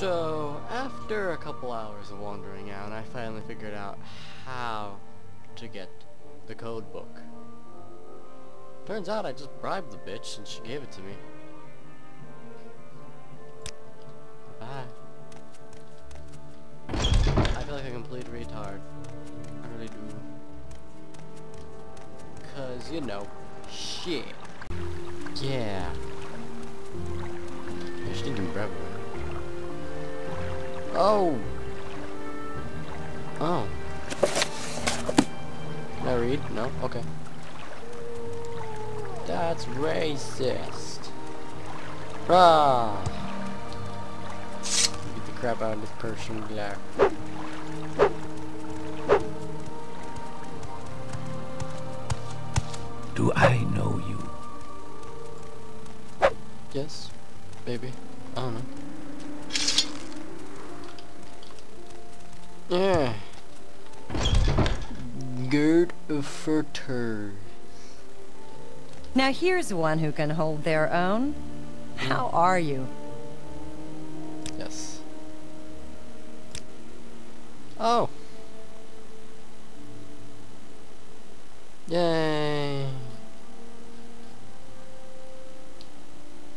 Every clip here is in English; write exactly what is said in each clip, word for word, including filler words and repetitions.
So, after a couple hours of wandering out, I finally figured out how to get the code book. Turns out I just bribed the bitch and she gave it to me. Bye. I feel like a complete retard. I really do. Cause, you know, shit. Yeah. I just need to grab it. Oh! Oh. Can I read? No? Okay. That's racist. Ah! Beat the crap out of this Persian black. Do I know you? Yes. Maybe. I don't know. Yeah. Good for turds. Now here's one who can hold their own. How are you? Yes. Oh. Yay.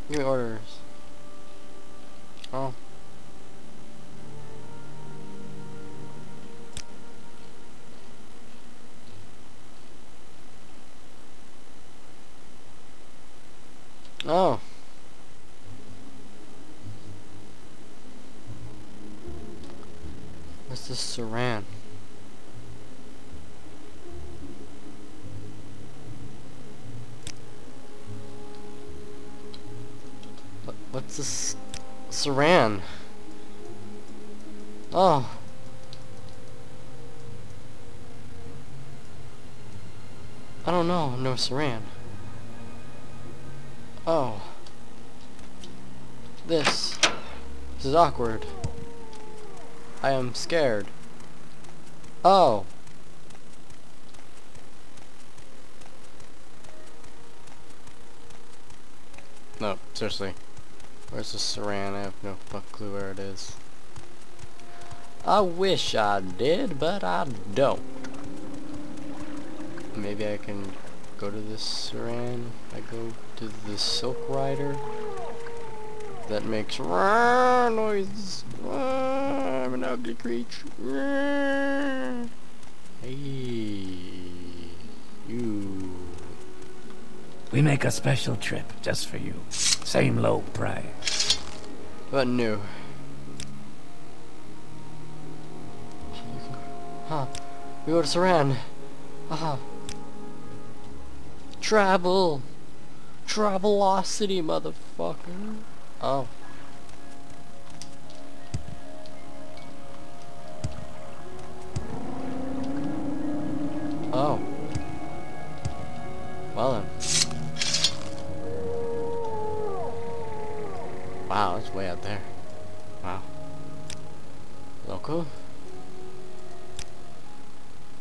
Give me orders. Oh. Oh. What's this Suran? What, what's this Suran? Oh. I don't know, no Suran. Oh. This. This is awkward. I am scared. Oh. No, seriously. Where's the Suran? I have no fuck clue where it is. I wish I did, but I don't. Maybe I can go to this Suran. I go to the Silk Rider that makes rah noises. Rah, I'm an ugly creature. Rah. Hey, you. We make a special trip just for you. Same low price. But new. Huh? We go to Suran. Aha. Uh-huh. Travel. Travelocity, motherfucker. Oh. Oh. Well then. Wow, it's way out there. Wow. Local?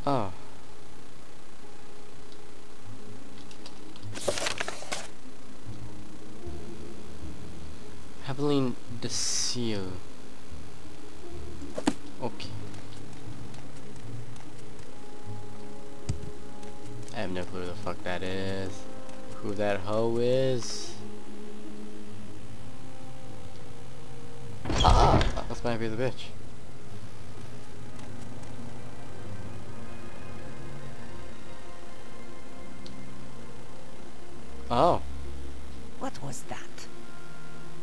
Oh. Evelyn the seal. Okay. I have no clue who the fuck that is. Who that hoe is. Ah! This might be the bitch. Oh. What was that?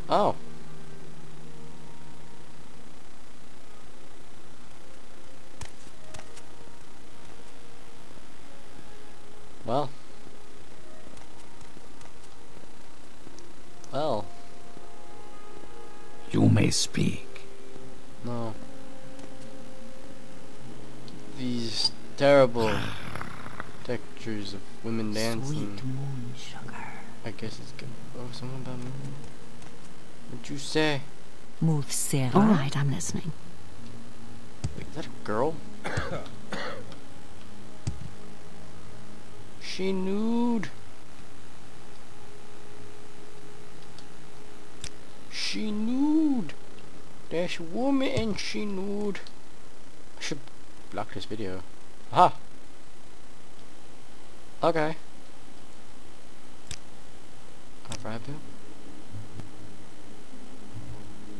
Oh. Well. Well. You may speak. No. These terrible textures of women dancing. Sweet moon sugar. I guess it's good. Oh, something about moon. What'd you say? Move, Sarah. All right, I'm listening. Wait, is that a girl? She nude. She nude. There's a woman and she nude. I should block this video. Aha! Okay. I'll grab you.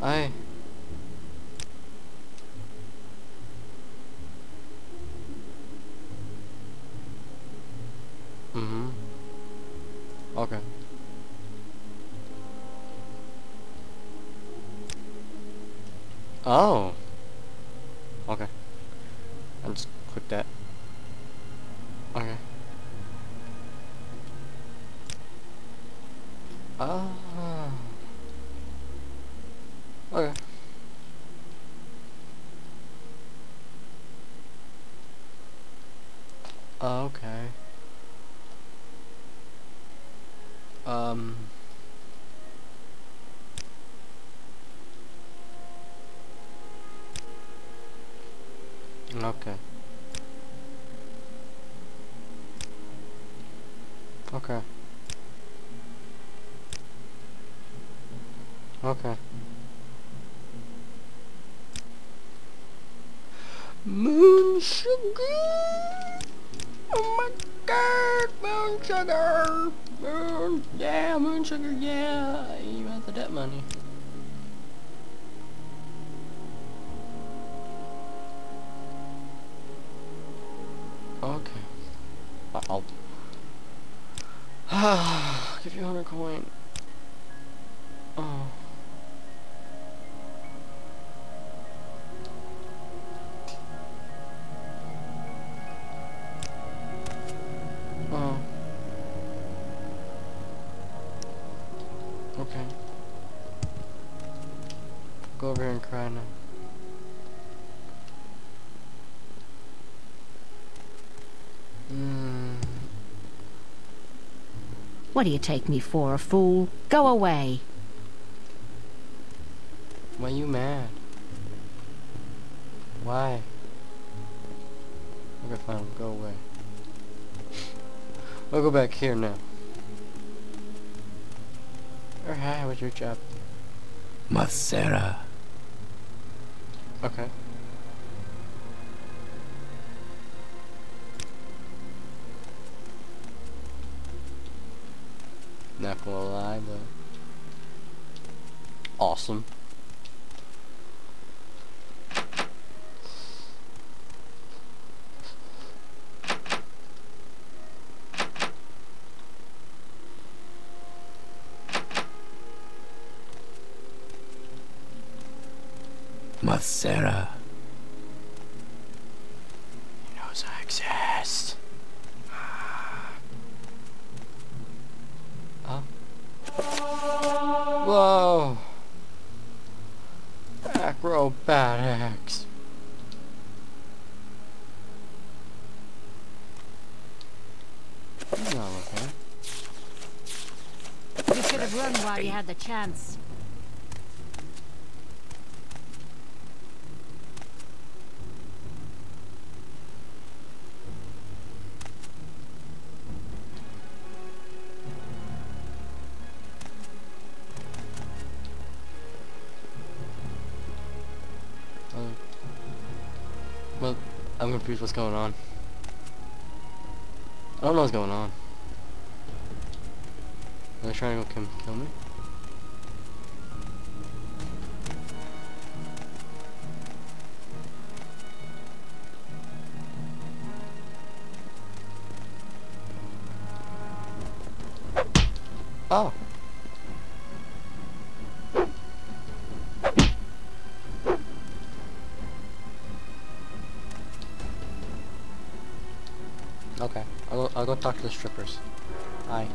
Aye. Mm-hmm. Okay. Oh. Okay. I'll just click that. Okay. Ah. Okay. Okay. Um. Okay. Okay. Okay. Moon Sugar! Oh my god! Moon Sugar! Moon, yeah, Moon Sugar, yeah! You have the debt money. Okay. Wow. Ah, give you a hundred coin. Oh. Oh. Okay. Go over here and cry now. Mm. What do you take me for, a fool? Go away. Why are you mad? Why? Okay, fine. Go away. We'll go back here now. Alright, how was your job? Masera. Okay. Not gonna lie, but... awesome. Masera. He knows I exist. Huh? Whoa! Acrobatics. He's not okay. You should have run while you had the chance. Well, I'm confused what's going on. I don't know what's going on. Are they trying to go kill me? Oh. Okay, I'll, I'll go talk to the strippers. Bye.